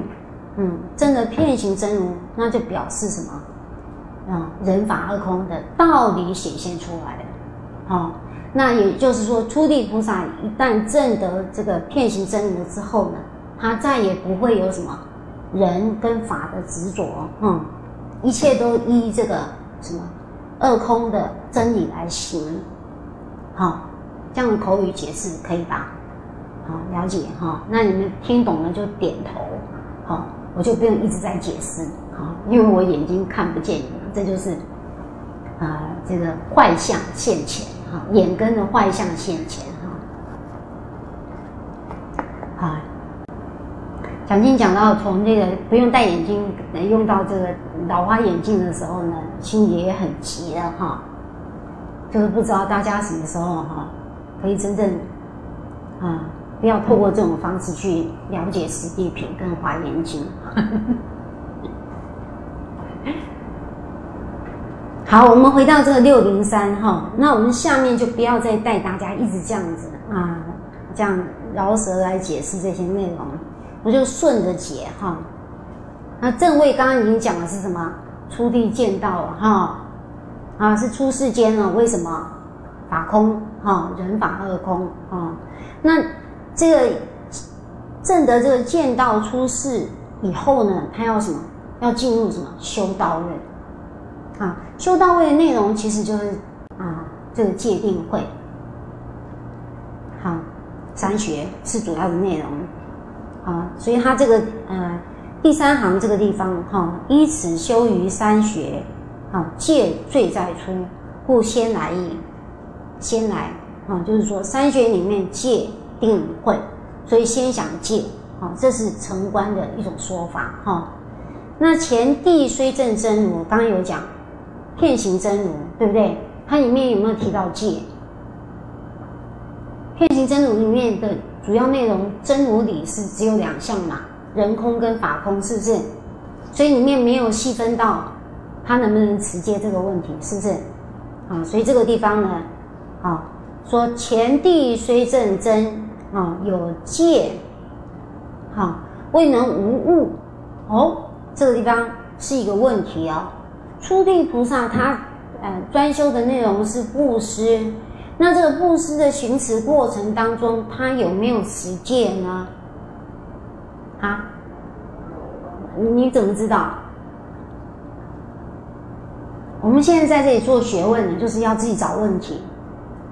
嗯，证的片行真如，那就表示什么啊？人法二空的道理显现出来了，啊。那也就是说，出地菩萨一旦证得这个片行真如之后呢，他再也不会有什么人跟法的执着，嗯，一切都依这个什么二空的真理来行。好，这样的口语解释可以吧？好，了解哈。那你们听懂了就点头，好，我就不用一直在解释，好，因为我眼睛看不见你们，这就是啊、呃、这个坏相现前。眼根的坏相现前哈，好，讲经讲到从这个不用戴眼镜用到这个老花眼镜的时候呢，心里也很急了哈，就是不知道大家什么时候哈可以真正啊不要透过这种方式去了解十地品跟华严经。好，我们回到这个六零三哈，那我们下面就不要再带大家一直这样子啊，这样饶舌来解释这些内容，我就顺着解哈。那正位刚刚已经讲的是什么？出地见道了哈，啊是出世间了，为什么法空哈，人法二空啊？那这个正得这个见道出世以后呢，他要什么？要进入什么修道位？啊，修道位的内容其实就是啊，这个戒定慧，好，三学是主要的内容，啊，所以它这个呃第三行这个地方哈、啊，依此修于三学，啊，戒罪在出，故先来意，先来啊，就是说三学里面戒定慧，所以先想戒，啊，这是澄观的一种说法哈、啊。那前地虽证真如，刚刚有讲。片行真如，对不对？它里面有没有提到戒？片行真如里面的主要内容，真如理是只有两项嘛，人空跟法空，是不是？所以里面没有细分到它能不能持戒这个问题，是不是？啊，所以这个地方呢，啊，说前地虽证真啊有戒，好、啊、未能无误哦，这个地方是一个问题哦。出地菩萨他呃专修的内容是布施，那这个布施的行持过程当中，他有没有持戒呢？啊？你怎么知道？我们现在在这里做学问呢，就是要自己找问题。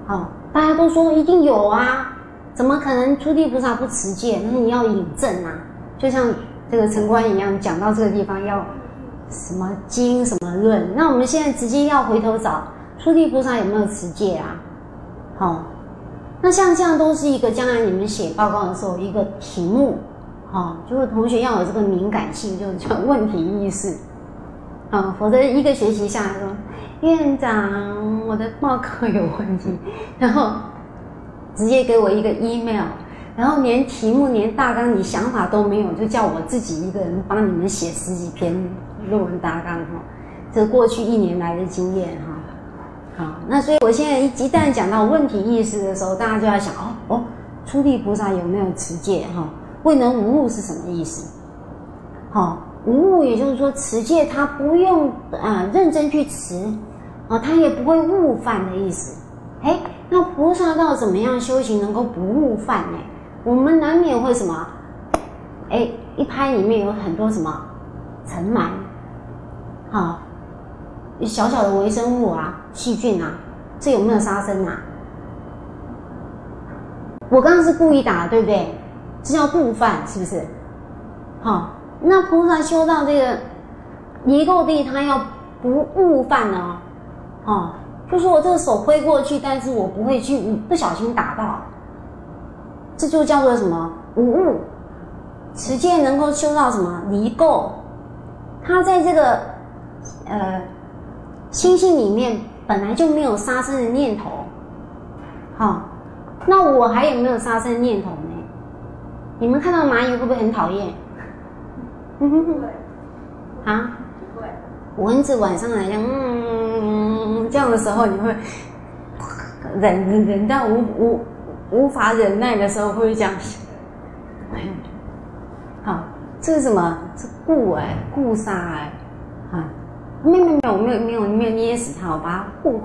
好、哦，大家都说一定有啊，怎么可能出地菩萨不持戒？那你要引证啊，就像这个澄观一样，讲到这个地方要。什么经什么论？那我们现在直接要回头找出地菩萨有没有持戒啊？好、哦，那像这样都是一个将来你们写报告的时候一个题目，好、哦，就是同学要有这个敏感性，就是叫问题意识，啊、哦，否则一个学期下来说，院长我的报告有问题，然后直接给我一个 email， 然后连题目连大纲你想法都没有，就叫我自己一个人帮你们写十几篇。论文大纲哈，这过去一年来的经验哈，好，那所以我现在一旦讲到问题意识的时候，大家就要想哦哦，出地菩萨有没有持戒哈？未能无误是什么意思？好、哦，无误也就是说持戒他不用啊、呃、认真去持，啊、哦、他也不会误犯的意思。哎，那菩萨道怎么样修行能够不误犯呢？我们难免会什么？哎，一拍里面有很多什么尘螨。好，小小的微生物啊，细菌啊，这有没有杀生啊？我刚刚是故意打，对不对？这叫故犯，是不是？好，那菩萨修到这个离垢地，他要不误犯呢、哦，哦，就是我这个手挥过去，但是我不会去不小心打到，这就叫做什么无误。持戒能够修到什么离垢，他在这个呃心性里面本来就没有杀生的念头，好、哦，那我还有没有杀生念头呢？你们看到蚂蚁会不会很讨厌？嗯哼哼，啊，蚊子晚上来这样，嗯，这样的时候你会忍忍忍到无无无法忍耐的时候会这样。好，这是什么？是固哎、欸，固杀哎、欸，啊，没有没有没有没有没有捏死它，我把它护，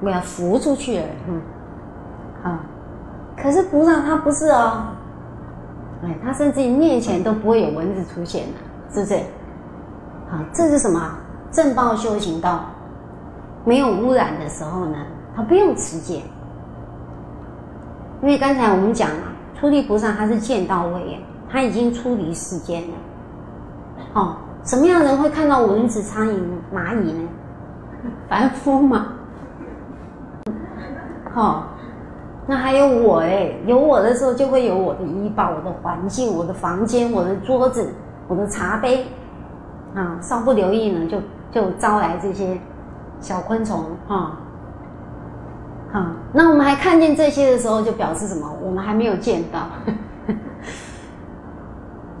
我要扶出去了，嗯，好，可是菩萨他不是哦。哎，他甚至面前都不会有蚊子出现的、啊，是不是？好，这是什么、啊？正报修行道，没有污染的时候呢，他不用持戒，因为刚才我们讲了、啊，出离菩萨他是见到位耶，他已经出离世间了。哦，什么样的人会看到蚊子、苍蝇、蚂蚁呢？凡夫嘛。好、哦。那还有我哎，有我的时候就会有我的医保、我的环境、我的房间、我的桌子、我的茶杯，啊，稍不留意呢，就就招来这些小昆虫啊。好、啊，那我们还看见这些的时候，就表示什么？我们还没有见到。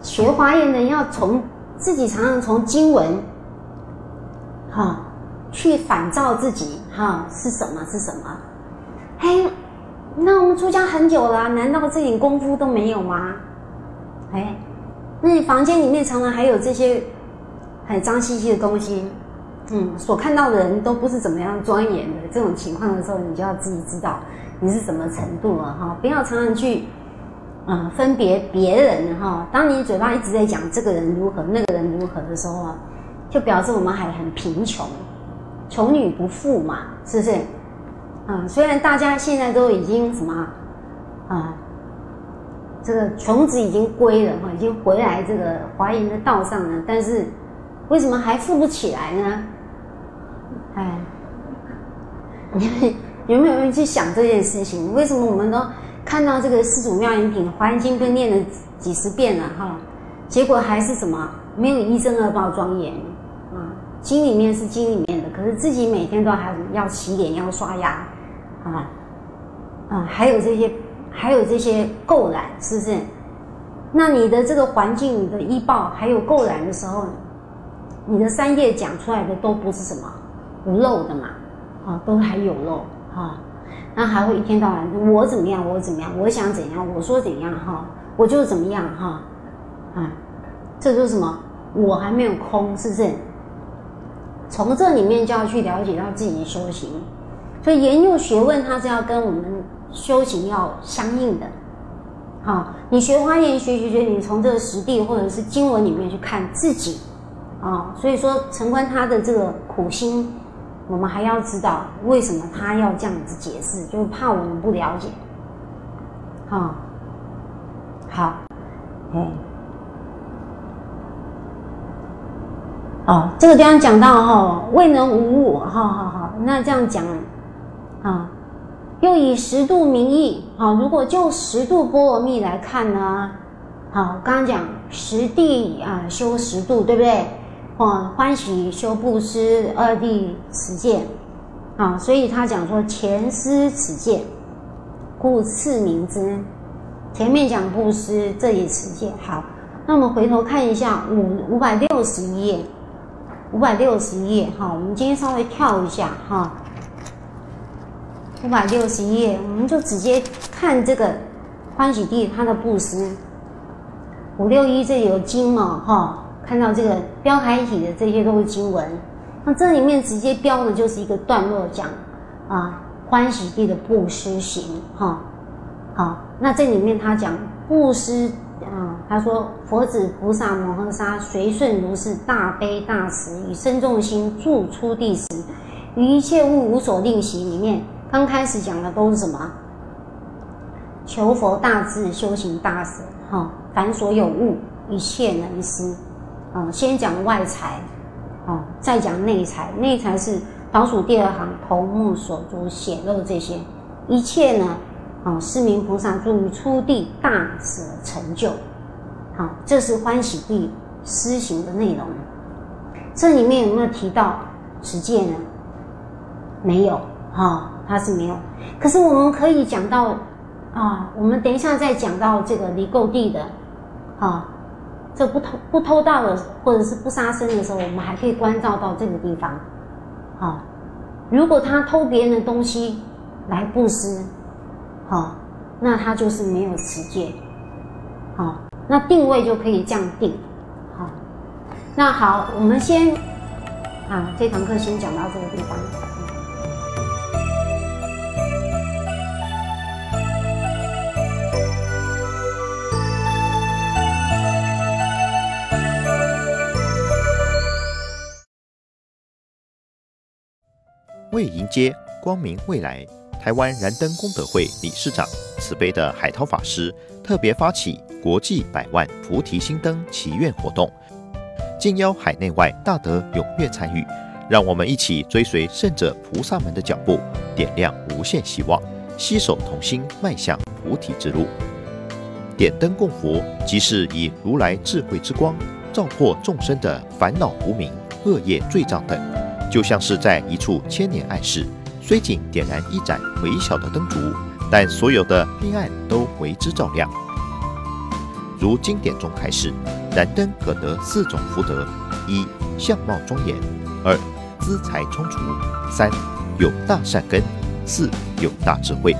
学华严人要从自己常常从经文，哈、啊，去反照自己，哈、啊，是什么？是什么？嘿。那我们出家很久了、啊，难道这点功夫都没有吗？哎，那你房间里面常常还有这些很脏兮兮的东西，嗯，所看到的人都不是怎么样庄严的。这种情况的时候，你就要自己知道你是什么程度了哈，不要常常去啊、呃、分别别人哈。当你嘴巴一直在讲这个人如何、那个人如何的时候啊，就表示我们还很贫穷，穷女不富嘛，是不是？啊、嗯，虽然大家现在都已经什么啊、嗯，这个穷子已经归了哈，已经回来这个华严的道上了，但是为什么还富不起来呢？哎，你们有没有人去想这件事情？为什么我们都看到这个四祖妙音品华严经都念了几十遍了哈，结果还是什么没有一正二报庄严啊？经里面是经里面的，可是自己每天都还要洗脸要刷牙。啊，啊，还有这些，还有这些垢染，是不是？那你的这个环境，你的依报，还有垢染的时候，你的三业讲出来的都不是什么无漏的嘛，啊，都还有漏啊，那还会一天到晚我怎么样，我怎么样，我想怎样，我说怎样哈、啊，我就怎么样哈，啊，这就是什么？我还没有空，是不是？从这里面就要去了解到自己的修行。所以研究学问，它是要跟我们修行要相应的。好，你学华严学学学，你从这个实地或者是经文里面去看自己啊、哦。所以说，澄观他的这个苦心，我们还要知道为什么他要这样子解释，就是怕我们不了解。好、哦，好，哎，哦，这个地方讲到哈，未能无我，好好好，那这样讲。啊，又以十度名义啊，如果就十度波罗蜜来看呢，好，刚刚讲十地啊修十度，对不对？啊，欢喜修布施，二地持戒，啊，所以他讲说前施持戒，故次名之。前面讲布施，这里持戒。好，那我们回头看一下五五百六十一页，五百六十一页哈，我们今天稍微跳一下哈。五百六十页，我们就直接看这个欢喜地他的布施。五六一这里有经嘛、哦，哈、哦，看到这个标楷体的这些都是经文。那这里面直接标的就是一个段落讲啊，欢喜地的布施行，哈、哦，好。那这里面他讲布施啊，他说佛子菩萨摩诃萨随顺如是大悲大慈，以深重心住出地时，于一切物无所吝惜里面。刚开始讲的都是什么？求佛大智，修行大舍。哈、哦，凡所有物，一切能施。哦，先讲外财，哦，再讲内财。内财是倒数第二行，头目手足血肉这些，一切呢，哦，释明菩萨住于初地大舍成就。好、哦，这是欢喜地施行的内容。这里面有没有提到持戒呢？没有，哈、哦，它是没有。可是我们可以讲到。啊，我们等一下再讲到这个离垢地的，啊，这不偷不偷盗的或者是不杀生的时候，我们还可以关照到这个地方，啊，如果他偷别人的东西来布施，啊，那他就是没有持戒，啊，那定位就可以这样定，啊，那好，我们先啊，这堂课先讲到这个地方。为迎接光明未来，台湾燃灯功德会理事长慈悲的海涛法师特别发起国际百万菩提心灯祈愿活动，敬邀海内外大德踊跃参与，让我们一起追随圣者菩萨们的脚步，点亮无限希望，携手同心迈向菩提之路。点灯供佛，即是以如来智慧之光照破众生的烦恼、无明、恶业、罪障等。就像是在一处千年暗室，虽仅点燃一盏微小的灯烛，但所有的黑暗都为之照亮。如经典中开示，燃灯可得四种福德：一、相貌庄严；二、资财充足；三、有大善根；四、有大智慧。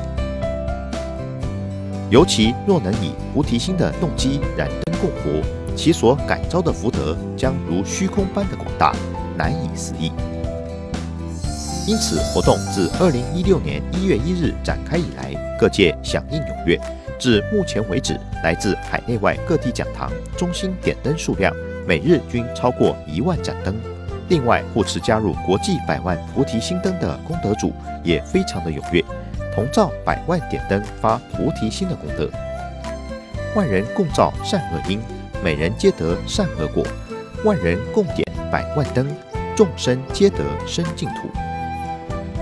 尤其若能以菩提心的动机燃灯供佛，其所感召的福德将如虚空般的广大，难以思议。因此，活动自二零一六年一月一日展开以来，各界响应踊跃。至目前为止，来自海内外各地讲堂、中心点灯数量每日均超过一万盏灯。另外，护持加入国际百万菩提心灯的功德主也非常的踊跃，同照百万点灯发菩提心的功德。万人共照善恶因，每人皆得善恶果；万人共点百万灯，众生皆得生净土。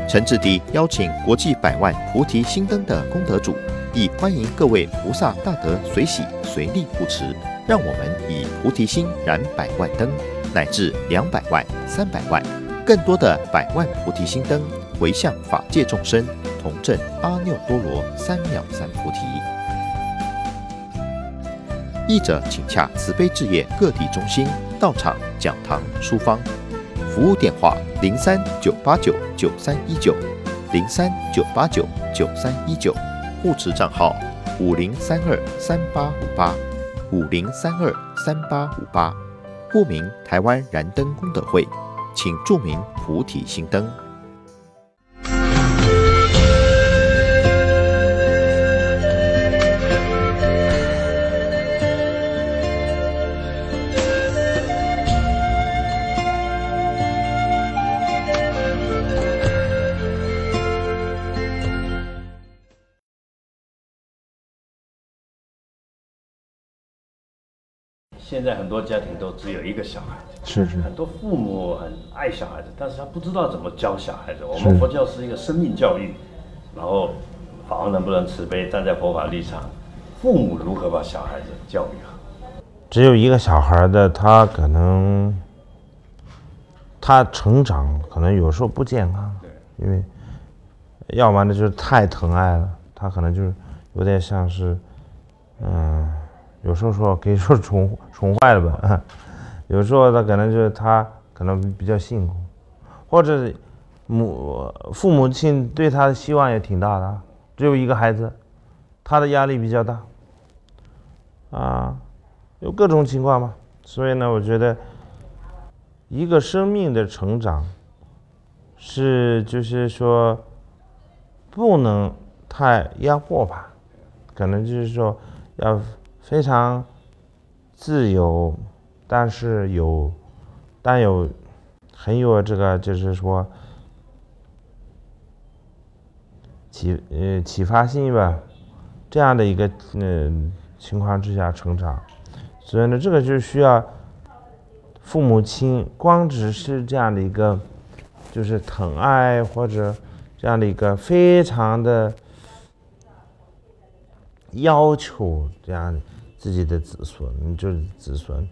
诚挚地邀请国际百万菩提心灯的功德主，亦欢迎各位菩萨大德随喜随力护持，让我们以菩提心燃百万灯，乃至两百万、三百万，更多的百万菩提心灯，回向法界众生，同证阿耨多罗三藐三菩提。译者请洽慈悲置业各地中心、道场、讲堂、书坊。服务电话：零三九八九九三一九，零三九八九九三一九。护持账号：五零三二三八五八，五零三二三八五八。户名：台湾燃灯功德会，请注明菩提心灯。现在很多家庭都只有一个小孩子，是是。很多父母很爱小孩子，但是他不知道怎么教小孩子。我们佛教是一个生命教育，然后法王能不能慈悲，站在佛法立场，父母如何把小孩子教育好？只有一个小孩的，他可能他成长可能有时候不健康，因为要不然就是太疼爱了，他可能就是有点像是，嗯。有时候说可以说宠宠坏了吧，有时候他可能就是他可能比较辛苦，或者母父母亲对他的希望也挺大的，只有一个孩子，他的压力比较大，啊，有各种情况嘛。所以呢，我觉得一个生命的成长是就是说不能太压迫吧，可能就是说要。非常自由，但是有，但有很有这个，就是说启呃启发性吧，这样的一个嗯、呃、情况之下成长。所以呢，这个就是需要父母亲光只是这样的一个就是疼爱或者这样的一个非常的要求这样自己的子孙，就是子孙，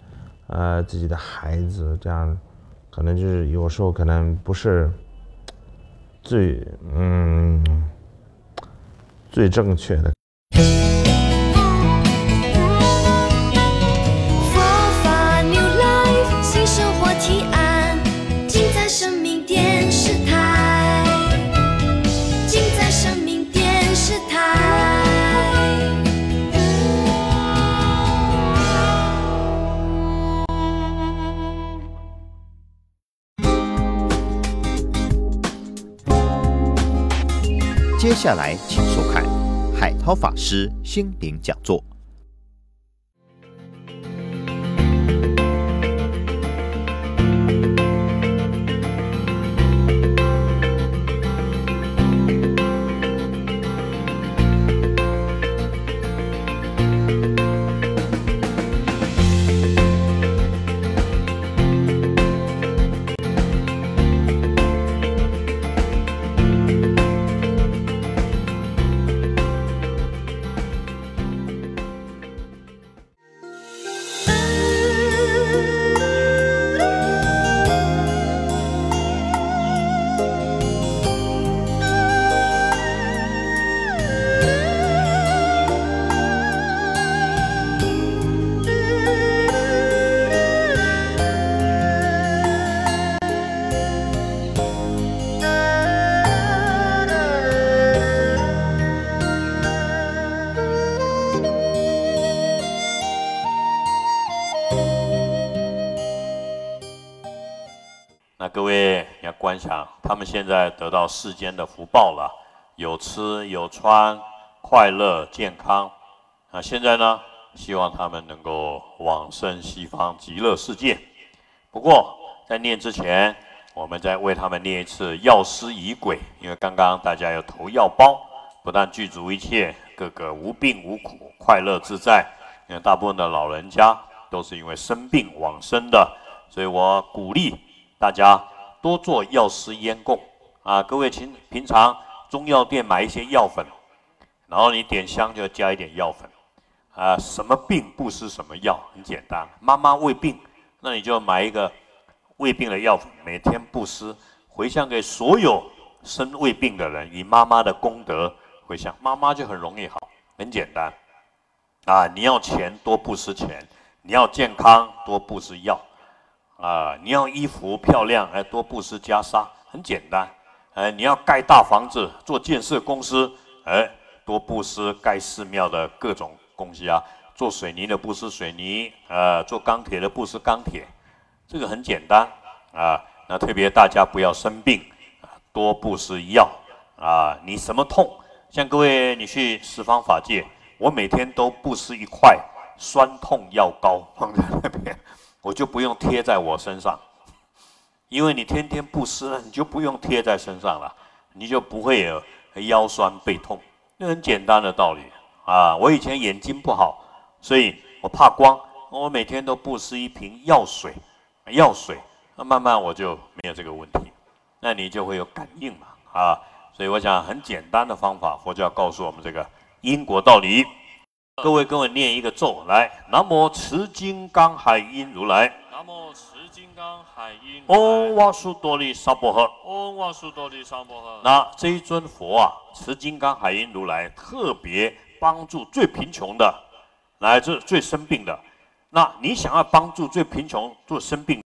呃，自己的孩子这样，可能就是有时候可能不是最嗯最正确的。接下来，请收看海涛法师心灵讲座。各位要观想，他们现在得到世间的福报了，有吃有穿，快乐健康。那现在呢，希望他们能够往生西方极乐世界。不过在念之前，我们再为他们念一次药师仪轨，因为刚刚大家有投药包，不但具足一切，个个无病无苦，快乐自在。因为大部分的老人家都是因为生病往生的，所以我鼓励大家多做药师烟供啊！各位平平常中药店买一些药粉，然后你点香就加一点药粉啊。什么病不施什么药，很简单。妈妈胃病，那你就买一个胃病的药粉，每天布施，回向给所有生胃病的人，以妈妈的功德回向，妈妈就很容易好，很简单啊！你要钱多布施钱，你要健康多布施药。啊、呃，你要衣服漂亮，哎，多布施袈裟，很简单。哎、呃，你要盖大房子，做建设公司，哎，多布施盖寺庙的各种东西啊。做水泥的布施水泥，呃，做钢铁的布施钢铁，这个很简单啊、呃。那特别大家不要生病，多布施药啊、呃。你什么痛？像各位，你去十方法界，我每天都布施一块酸痛药膏放在那边。我就不用贴在我身上，因为你天天布施了，你就不用贴在身上了，你就不会有腰酸背痛，那很简单的道理啊。我以前眼睛不好，所以我怕光，我每天都布施一瓶药水，药水，那慢慢我就没有这个问题，那你就会有感应嘛啊。所以我想很简单的方法，佛教告诉我们这个因果道理。各位跟我念一个咒来，南无持金刚海音如来，南无持金刚海音如来，唵哇苏多利沙婆诃，唵哇苏多利沙婆诃。那这一尊佛啊，持金刚海音如来特别帮助最贫穷的，乃至最生病的。那你想要帮助最贫穷、最生病